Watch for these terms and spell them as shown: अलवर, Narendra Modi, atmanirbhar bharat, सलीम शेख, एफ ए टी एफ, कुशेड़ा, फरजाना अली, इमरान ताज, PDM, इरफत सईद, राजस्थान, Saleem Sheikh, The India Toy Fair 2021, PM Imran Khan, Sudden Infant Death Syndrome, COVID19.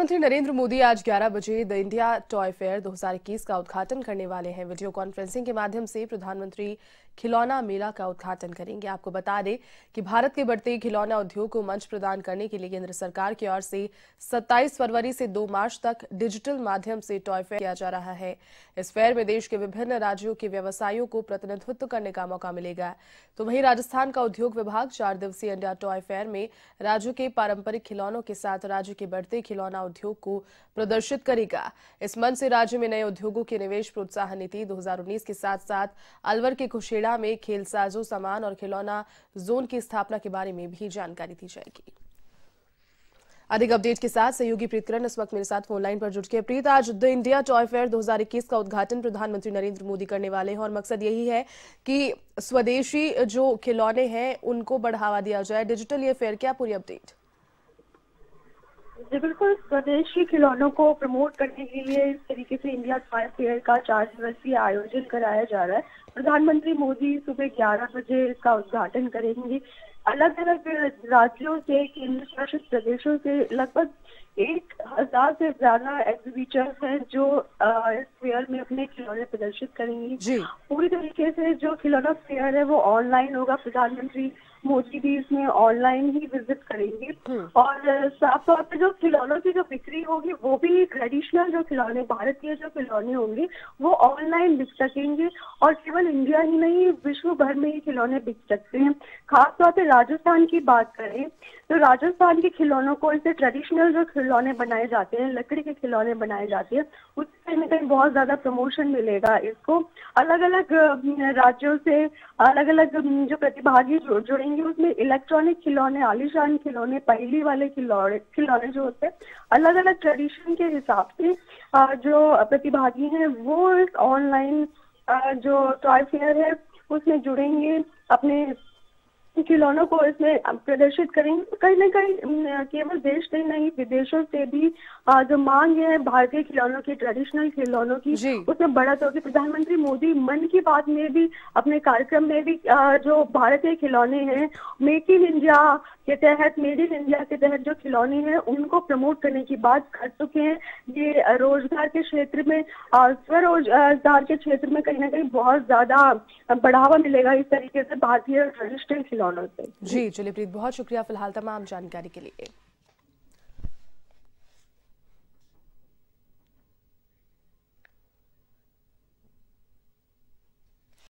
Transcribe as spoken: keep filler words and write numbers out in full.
प्रधानमंत्री नरेंद्र मोदी आज ग्यारह बजे द इंडिया टॉय फेयर दो हज़ार इक्कीस का उद्घाटन करने वाले हैं। वीडियो कॉन्फ्रेंसिंग के माध्यम से प्रधानमंत्री खिलौना मेला का उद्घाटन करेंगे। आपको बता दें कि भारत के बढ़ते खिलौना उद्योग को मंच प्रदान करने के लिए केंद्र सरकार की ओर से सत्ताईस फरवरी से दो मार्च तक डिजिटल माध्यम से टॉय फेयर किया जा रहा है। इस फेयर में देश के विभिन्न राज्यों के व्यवसायियों को प्रतिनिधित्व करने का मौका मिलेगा। तो वहीं राजस्थान का उद्योग विभाग चार दिवसीय इंडिया टॉय फेयर में राज्यों के पारंपरिक खिलौनों के साथ राज्य के बढ़ते खिलौना उद्योग को प्रदर्शित करेगा। इस मंच से राज्य में नए उद्योगों के निवेश प्रोत्साहन नीति दो हज़ार उन्नीस के साथ साथ अलवर के कुशेड़ा में खेल साजो सामान और खिलौना जोन की स्थापना के बारे में भी जानकारी दी जाएगी। अधिक अपडेट के साथ सहयोगी प्रीतकरण इस वक्त मेरे साथ फोन लाइन पर जुड़ गए। प्रीत, आज द इंडिया टॉय फेयर दो हज़ार इक्कीस का उद्घाटन प्रधानमंत्री नरेंद्र मोदी करने वाले हैं और मकसद यही है कि स्वदेशी जो खिलौने हैं उनको बढ़ावा दिया जाए। डिजिटल ये फेयर, क्या पूरी अपडेट? जी बिल्कुल, स्वदेशी खिलौनों को प्रमोट करने के लिए इस तरीके से इंडिया टॉय फेयर का चार दिवसीय आयोजन कराया जा रहा है। प्रधानमंत्री मोदी सुबह ग्यारह बजे इसका उद्घाटन करेंगे। अलग अलग राज्यों से, केंद्र शासित प्रदेशों से लगभग एक हजार से ज्यादा एग्जीबिटर्स हैं जो इस फेयर में अपने खिलौने प्रदर्शित करेंगे। पूरी तरीके से जो खिलौना फेयर है वो ऑनलाइन होगा। प्रधानमंत्री मोदी भी इसमें ऑनलाइन ही विजिट करेंगे और साफ तौर पर जो खिलौनों की जो बिक्री होगी वो भी ट्रेडिशनल जो खिलौने, भारतीय जो खिलौने होंगे वो ऑनलाइन बिक सकेंगे। और केवल इंडिया ही नहीं, विश्व भर में ये खिलौने बिक सकते हैं। खासतौर पर राजस्थान की बात करें तो राजस्थान के खिलौनों को, इससे ट्रेडिशनल जो खिलौने बनाए जाते हैं, लकड़ी के खिलौने बनाए जाते हैं, उससे कहीं ना कहीं बहुत ज्यादा प्रमोशन मिलेगा इसको। अलग अलग राज्यों से अलग अलग जो प्रतिभागी जुड़ेंगे उसमें इलेक्ट्रॉनिक खिलौने, आलीशान खिलौने, पहली वाले खिलौने खिलौने जो होते हैं, अलग अलग ट्रेडिशन के हिसाब से जो प्रतिभागी हैं वो इस ऑनलाइन जो टॉय फेयर है उसमें जुड़ेंगे, अपने खिलौनों को इसमें प्रदर्शित करेंगे। कहीं ना कहीं केवल देश से नहीं, विदेशों से भी जो मांग है भारतीय खिलौनों की, ट्रेडिशनल खिलौनों की, उसमें बढ़त होगी। प्रधानमंत्री मोदी मन की बात में भी, अपने कार्यक्रम में भी जो भारतीय खिलौने हैं, मेक इन इंडिया के तहत, मेड इन इंडिया के तहत जो खिलौने हैं उनको प्रमोट करने की बात कर चुके हैं। ये रोजगार के क्षेत्र में, स्वरोजगार के क्षेत्र में कहीं ना कहीं बहुत ज्यादा बढ़ावा मिलेगा इस तरीके से भारतीय ट्रेडिशनल खिलौनों से। जी चलिए प्रीत, बहुत शुक्रिया फिलहाल तमाम जानकारी के लिए।